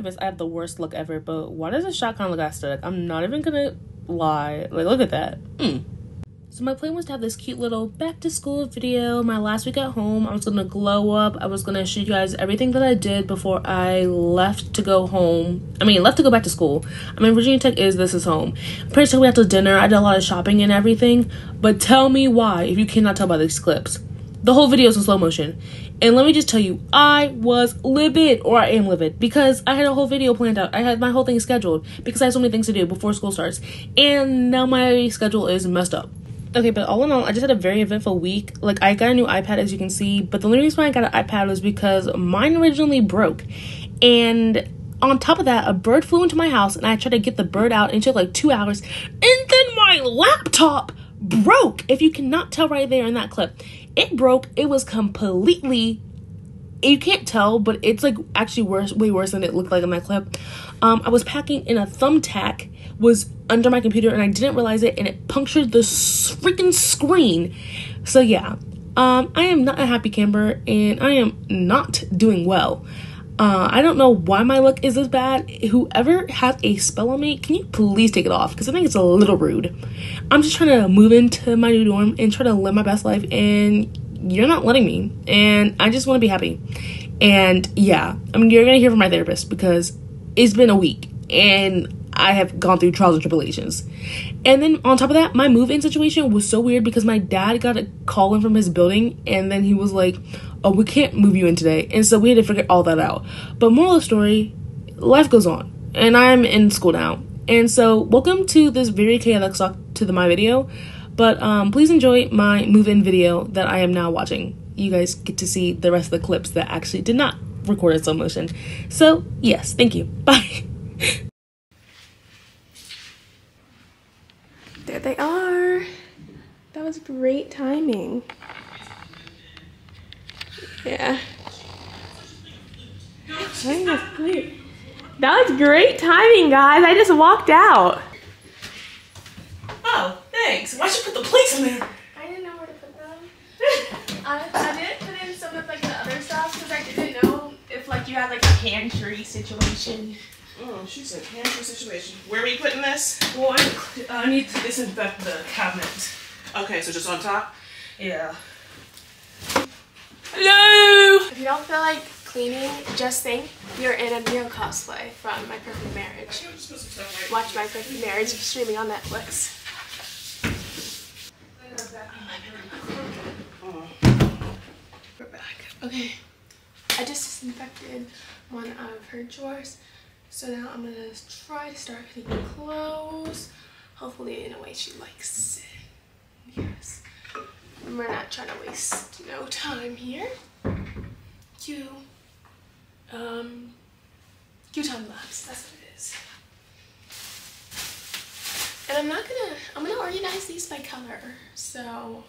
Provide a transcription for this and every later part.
convinced I have the worst look ever, but why does a shotgun look aesthetic? I'm not even gonna lie. Like, look at that. So my plan was to have this cute little back to school video, my last week at home. I was gonna glow up. I was gonna show you guys everything that I did before I left to go home. I mean, left to go back to school. I mean, Virginia Tech is this is home. Pretty sure we had to dinner. I did a lot of shopping and everything, but tell me why if you cannot tell by these clips. The whole video is in slow motion. And let me just tell you, I was livid, or I am livid, because I had a whole video planned out. I had my whole thing scheduled because I had so many things to do before school starts. And now my schedule is messed up. Okay, but all in all, I just had a very eventful week. Like, I got a new iPad, as you can see, but the only reason why I got an iPad was because mine originally broke. And on top of that, a bird flew into my house, and I tried to get the bird out, and it took like 2 hours. And then my laptop broke. If you cannot tell right there in that clip, it broke. It was completely, you can't tell, but it's like actually worse, way worse than it looked like in that clip. I was packing in a thumbtack was under my computer and I didn't realize it, and it punctured the freaking screen. So yeah, I am not a happy camper and I am not doing well. I don't know why my look is this bad. Whoever has a spell on me, can you please take it off? Because I think it's a little rude. I'm just trying to move into my new dorm and try to live my best life, and you're not letting me. And I just want to be happy. And yeah, I mean, you're going to hear from my therapist because it's been a week and I have gone through trials and tribulations. And then on top of that, my move-in situation was so weird because my dad got a call in from his building and then he was like, oh, we can't move you in today. And so we had to figure all that out. But moral of the story, life goes on and I'm in school now. And so welcome to this very chaotic talk to my video. But please enjoy my move-in video that I am now watching. You guys get to see the rest of the clips that actually did not record in slow motion. So yes, thank you. Bye. There they are. That was great timing. Yeah. That was great timing, guys. I just walked out. Oh, thanks. Why'd you put the plates in there? I didn't know where to put them. I did put in some of like the other stuff because I didn't know if like you had like a pantry situation. Oh, she said pantry situation. Where are we putting this? Well, I need to disinfect the cabinet. Okay, so just on top? Yeah. Hello! If you don't feel like cleaning, just think you're in a Neo cosplay from My Perfect Marriage. Watch My Perfect Marriage streaming on Netflix. We're back. Okay. I just disinfected one of her drawers. So now I'm gonna try to start cutting clothes, hopefully in a way she likes it. Yes. And we're not trying to waste no time here. Cue time lapse, that's what it is. And I'm gonna organize these by color. So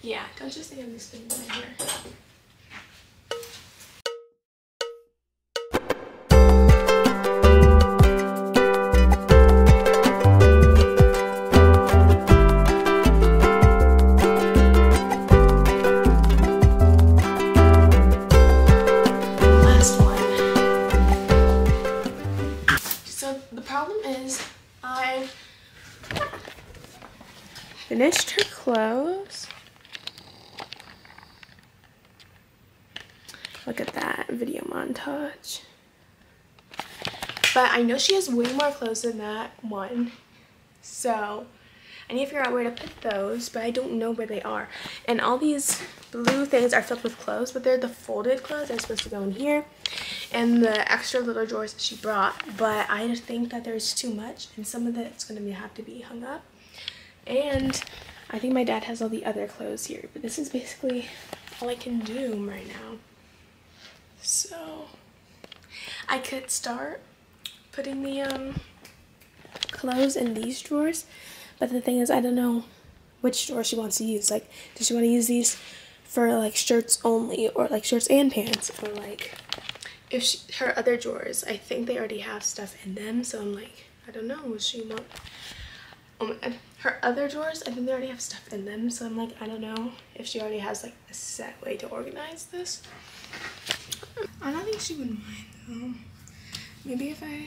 yeah, don't just think I'm just putting them in here. Finished her clothes. Look at that video montage. But I know she has way more clothes than that one. So I need to figure out where to put those, but I don't know where they are. And all these blue things are filled with clothes, but they're the folded clothes that are supposed to go in here. And the extra little drawers that she brought. But I just think that there's too much, and some of that's gonna have to be hung up. And I think my dad has all the other clothes here, but this is basically all I can do right now. So I could start putting the clothes in these drawers, but the thing is I don't know which drawer she wants to use. Like, does she want to use these for like shirts only, or like shirts and pants, or like if she, her other drawers, I think they already have stuff in them, so I'm like, I don't know what she wants. Oh my God. Her other drawers, I think they already have stuff in them, so I'm like, I don't know if she already has like a set way to organize this. I don't think she would mind though. Maybe if I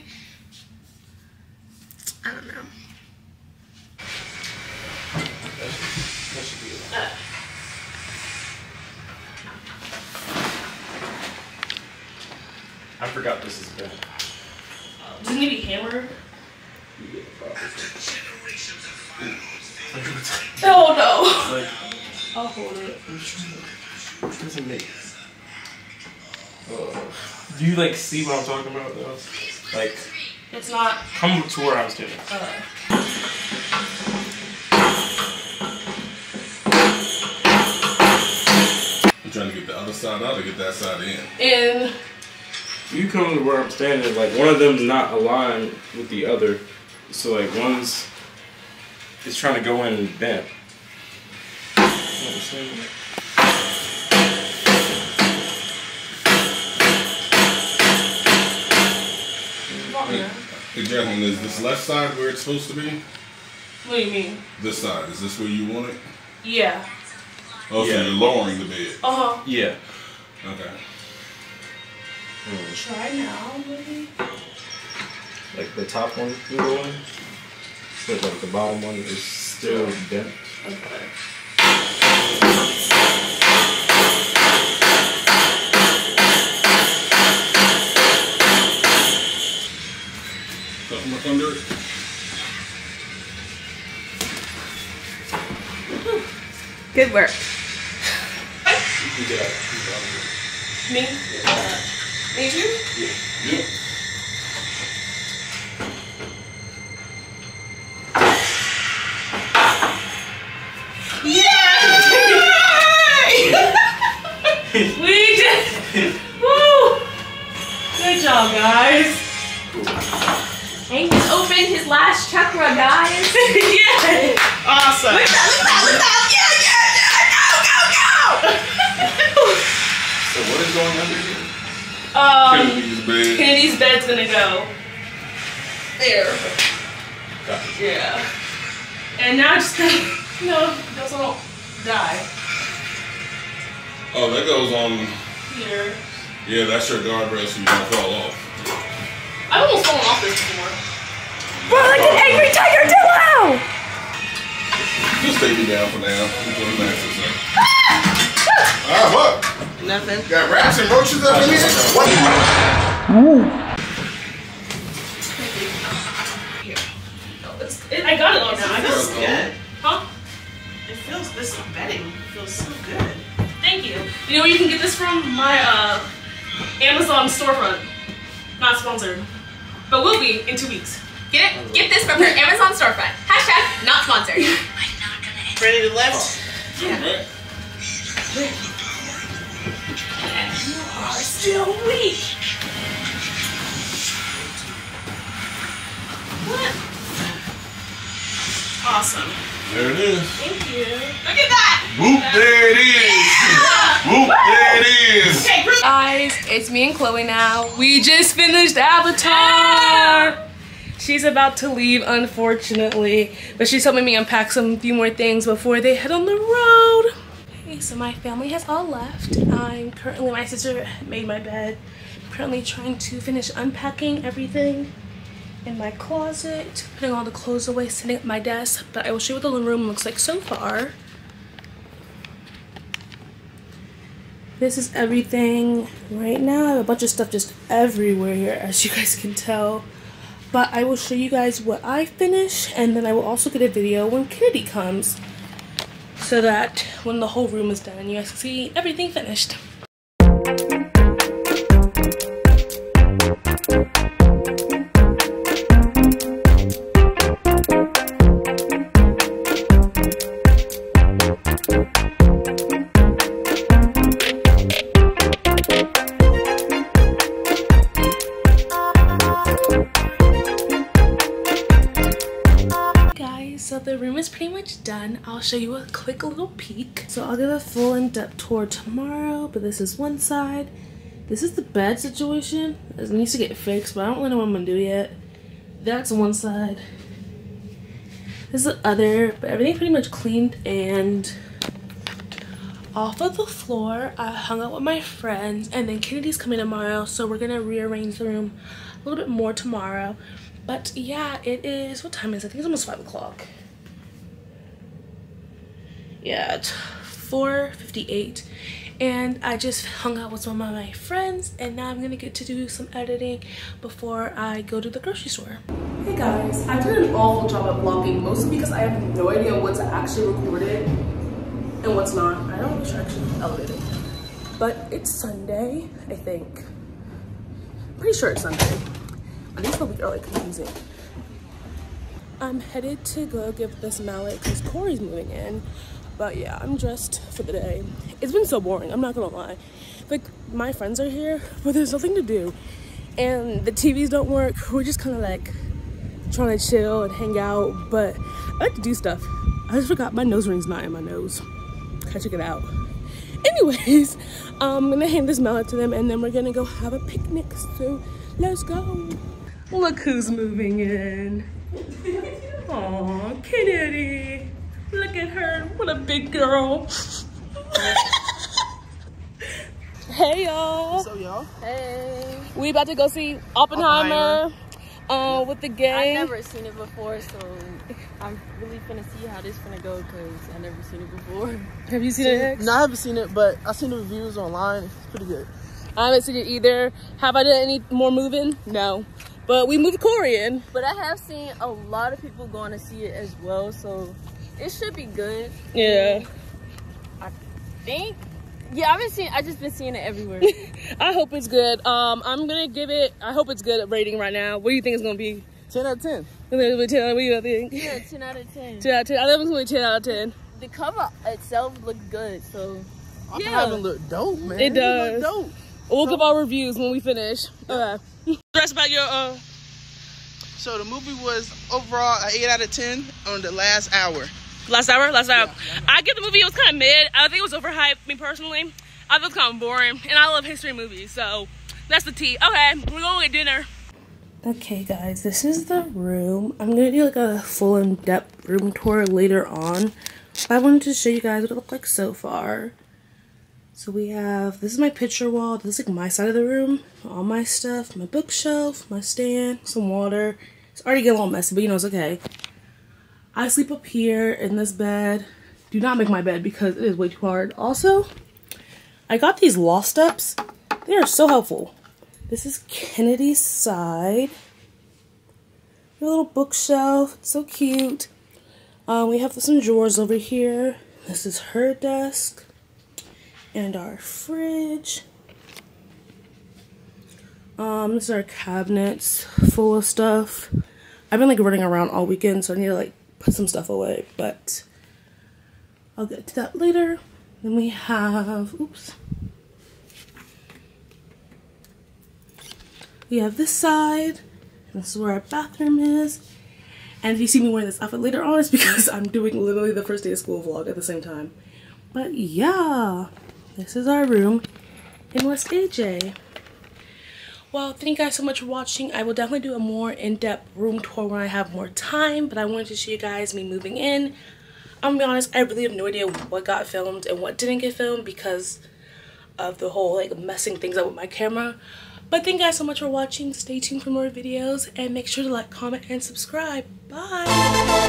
don't know. That should be it. I forgot this is bad. Doesn't it be hammered? Yeah, probably. Oh no! Like, I'll hold it. What does it make? Do you like see what I'm talking about though? Like, it's not. Come to where I was getting. I'm trying to get the other side out or get that side in. In. You come to where I'm standing, like one of them's not aligned with the other. So like one's is trying to go in and bent. Exactly. Is this left side where it's supposed to be? What do you mean? This side. Is this where you want it? Yeah. Oh, so yeah. You're lowering the bed. Uh-huh. Yeah. Okay. Try now, maybe? Like the top one, the little one? But like the bottom one is still bent. Okay. Something up under it. Good work. Me? Yeah. Me too? Yeah. Yeah. Gonna go there. Gotcha. Yeah. And now just gonna, you know, those won't die. Oh, that goes on here. Yeah, that's your guardrail so you don't fall off. I've almost fallen off this before. Bro, like an angry tiger dildo! Just take me down for now. Ah! What? Nothing. Got rats and roaches up in here? What? Ooh. I got it all now. I feels good. Huh? It feels, this bedding feels so good. Thank you. You know where you can get this from? My Amazon storefront. Not sponsored. But will be in 2 weeks. Get it? Get this from your Amazon storefront. Hashtag not sponsored. Ready to lift? Yeah. Okay. You are still weak. What? Awesome. There it is. Thank you. Look at that. Boop, there it is. Yeah. Boop, there it is. Okay, guys, it's me and Chloe now. We just finished Avatar. Yeah. She's about to leave, unfortunately. But she's helping me unpack some few more things before they head on the road. Okay, so my family has all left. I'm currently, my sister made my bed. I'm currently trying to finish unpacking everything in my closet, putting all the clothes away, sitting at my desk, but I will show you what the living room looks like so far. This is everything right now. I have a bunch of stuff just everywhere here, as you guys can tell. But I will show you guys what I finish, and then I will also get a video when Kennedy comes, so that when the whole room is done, you guys can see everything finished. The room is pretty much done. I'll show you a quick little peek. So I'll give a full in-depth tour tomorrow, but this is one side. This is the bed situation. It needs to get fixed, but I don't really know what I'm gonna do yet. That's one side. This is the other, but everything pretty much cleaned and off of the floor. I hung out with my friends, and then Kennedy's coming tomorrow, so we're gonna rearrange the room a little bit more tomorrow. But yeah, it is, what time is it? I think it's almost 5 o'clock. Yeah, it's 4:58, and I just hung out with some of my friends, and now I'm gonna get to do some editing before I go to the grocery store. Hey guys, I did an awful job at vlogging, mostly because I have no idea what's actually recorded and what's not. I don't actually elevate it, but it's Sunday, I think. I'm pretty sure it's Sunday. These probably are like confusing. I'm headed to go give this mallet because Corey's moving in. But yeah, I'm dressed for the day. It's been so boring, I'm not gonna lie. Like, my friends are here, but there's nothing to do. And the TVs don't work. We're just kind of like trying to chill and hang out. But I like to do stuff. I just forgot my nose ring's not in my nose. I took it out. Anyways, I'm gonna hand this mallet to them and then we're gonna go have a picnic. So let's go. Look who's moving in. Aw, Kennedy. Look at her. What a big girl. Hey, y'all. So, y'all? Hey. We about to go see Oppenheimer with the gang. I've never seen it before, so I'm really finna see how this finna go because I've never seen it before. Have you seen it? No, I haven't seen it, but I've seen the reviews online. It's pretty good. I haven't seen it either. Have I done any more moving? No. But we moved Corey in. But I have seen a lot of people going to see it as well, so it should be good. Yeah. I think. Yeah, I've just been seeing it everywhere. I hope it's good. I'm going to give it, I hope it's good rating right now. What do you think it's going to be? 10 out of 10. What do you think? Yeah, 10 out of 10. 10 out of 10. I think it's going to be 10 out of 10. The cover itself looked good, so. Yeah. Oppenheimer looked dope, man. It does. It dope. We'll give our reviews when we finish. Okay. That's about your, So the movie was overall an 8 out of 10 on the last hour. Last hour? Last hour. Yeah. I give the movie, it was kind of mid. I think it was overhyped, me personally. I thought it was kind of boring. And I love history movies, so that's the tea. Okay, we're going to get dinner. Okay, guys, this is the room. I'm going to do like a full in-depth room tour later on. But I wanted to show you guys what it looked like so far. So we have, this is my picture wall. This is like my side of the room. All my stuff, my bookshelf, my stand, some water. It's already getting a little messy, but you know, it's okay. I sleep up here in this bed. Do not make my bed because it is way too hard. Also, I got these loft steps. They are so helpful. This is Kennedy's side. Your little bookshelf, it's so cute. We have some drawers over here. This is her desk. And our fridge. This is our cabinets full of stuff. I've been like running around all weekend, so I need to like put some stuff away, but I'll get to that later. Then we have, oops. We have this side. This is where our bathroom is. And if you see me wearing this outfit later on, it's because I'm doing literally the first day of school vlog at the same time. But yeah. This is our room in West AJ. Well, thank you guys so much for watching. I will definitely do a more in-depth room tour when I have more time, but I wanted to show you guys me moving in. I'm gonna be honest, I really have no idea what got filmed and what didn't get filmed because of the whole like messing things up with my camera. But thank you guys so much for watching. Stay tuned for more videos and make sure to like, comment, and subscribe. Bye!